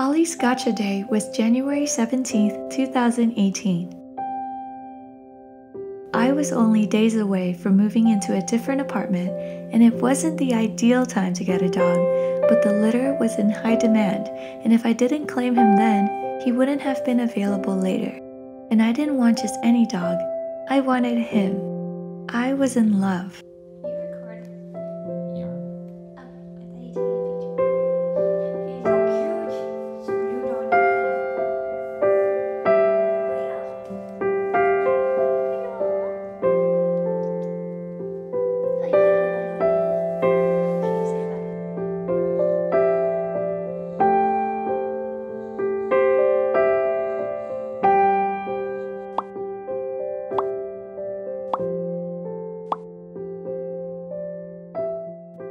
Ollie's Gotcha Day was January 17, 2018. I was only days away from moving into a different apartment, and it wasn't the ideal time to get a dog, but the litter was in high demand, and if I didn't claim him then, he wouldn't have been available later. And I didn't want just any dog, I wanted him. I was in love.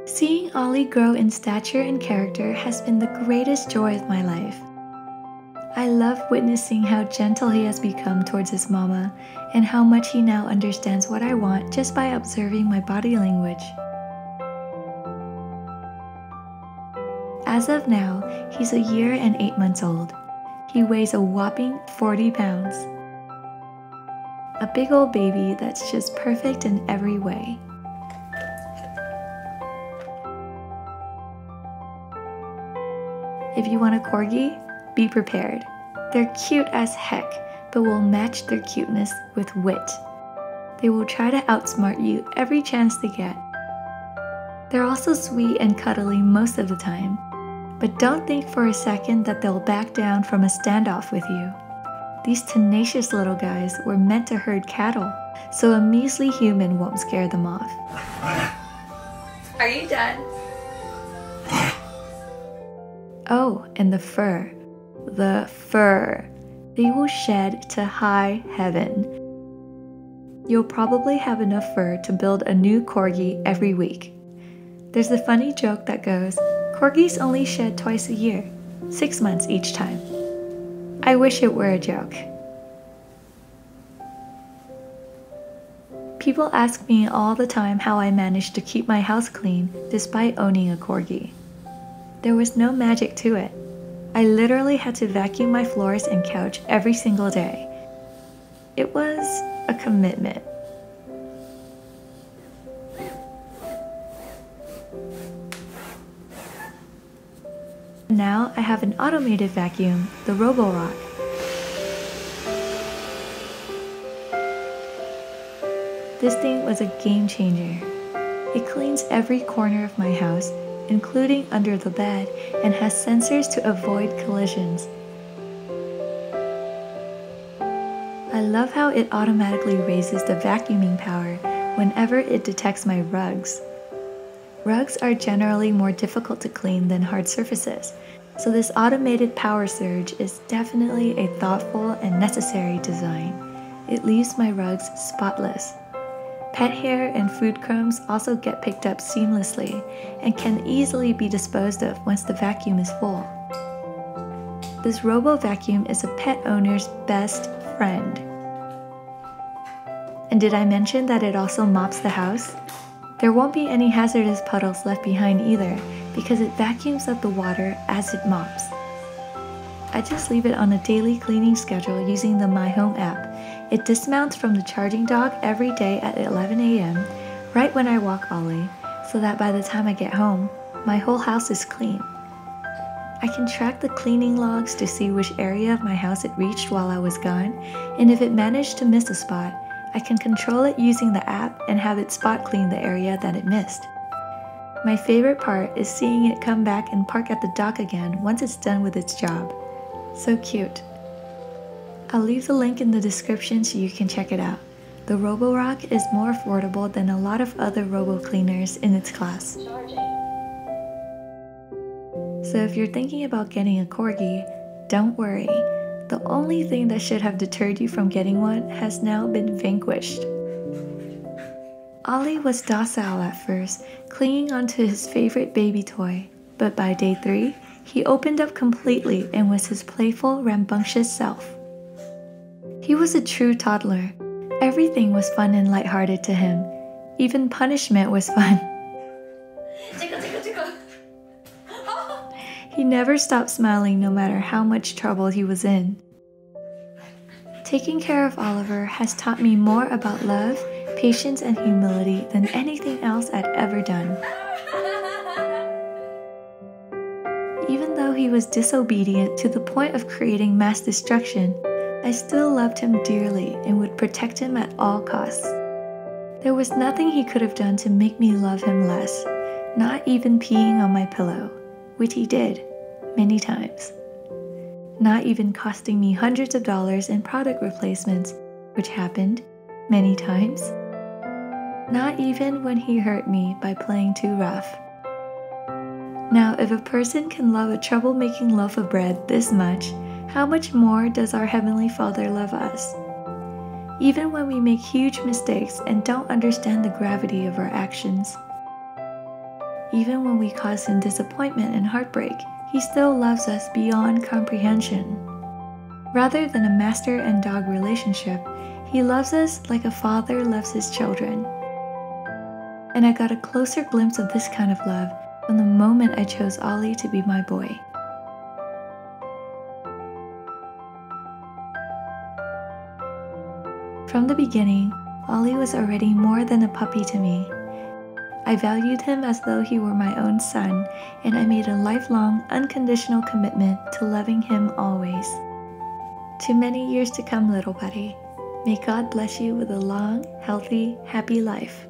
Seeing Ollie grow in stature and character has been the greatest joy of my life. I love witnessing how gentle he has become towards his mama and how much he now understands what I want just by observing my body language. As of now, he's a year and 8 months old. He weighs a whopping 40 pounds. A big old baby that's just perfect in every way. If you want a corgi, be prepared. They're cute as heck, but will match their cuteness with wit. They will try to outsmart you every chance they get. They're also sweet and cuddly most of the time, but don't think for a second that they'll back down from a standoff with you. These tenacious little guys were meant to herd cattle, so a measly human won't scare them off. Are you done? Oh, and the fur, they will shed to high heaven. You'll probably have enough fur to build a new corgi every week. There's a funny joke that goes, corgis only shed twice a year, 6 months each time. I wish it were a joke. People ask me all the time how I manage to keep my house clean despite owning a corgi. There was no magic to it. I literally had to vacuum my floors and couch every single day. It was a commitment. Now I have an automated vacuum, the Roborock. This thing was a game changer. It cleans every corner of my house, including under the bed, and has sensors to avoid collisions. I love how it automatically raises the vacuuming power whenever it detects my rugs. Rugs are generally more difficult to clean than hard surfaces, so this automated power surge is definitely a thoughtful and necessary design. It leaves my rugs spotless. Pet hair and food crumbs also get picked up seamlessly and can easily be disposed of once the vacuum is full. This robo-vacuum is a pet owner's best friend. And did I mention that it also mops the house? There won't be any hazardous puddles left behind either, because it vacuums up the water as it mops. I just leave it on a daily cleaning schedule using the My Home app. It dismounts from the charging dog every day at 11 a.m., right when I walk Ollie, so that by the time I get home, my whole house is clean. I can track the cleaning logs to see which area of my house it reached while I was gone, and if it managed to miss a spot, I can control it using the app and have it spot clean the area that it missed. My favorite part is seeing it come back and park at the dock again once it's done with its job. So cute. I'll leave the link in the description so you can check it out. The Roborock is more affordable than a lot of other robo-cleaners in its class. So if you're thinking about getting a corgi, don't worry. The only thing that should have deterred you from getting one has now been vanquished. Ollie was docile at first, clinging onto his favorite baby toy, but by day 3, he opened up completely and was his playful, rambunctious self. He was a true toddler. Everything was fun and lighthearted to him. Even punishment was fun. He never stopped smiling no matter how much trouble he was in. Taking care of Oliver has taught me more about love, patience, and humility than anything else I'd ever done. Even though he was disobedient to the point of creating mass destruction, I still loved him dearly and would protect him at all costs. There was nothing he could have done to make me love him less, not even peeing on my pillow, which he did, many times. Not even costing me hundreds of dollars in product replacements, which happened many times. Not even when he hurt me by playing too rough. Now, if a person can love a troublemaking loaf of bread this much, how much more does our Heavenly Father love us? Even when we make huge mistakes and don't understand the gravity of our actions. Even when we cause him disappointment and heartbreak, he still loves us beyond comprehension. Rather than a master and dog relationship, he loves us like a father loves his children. And I got a closer glimpse of this kind of love from the moment I chose Ollie to be my boy. From the beginning, Ollie was already more than a puppy to me. I valued him as though he were my own son, and I made a lifelong, unconditional commitment to loving him always. To many years to come, little buddy. May God bless you with a long, healthy, happy life.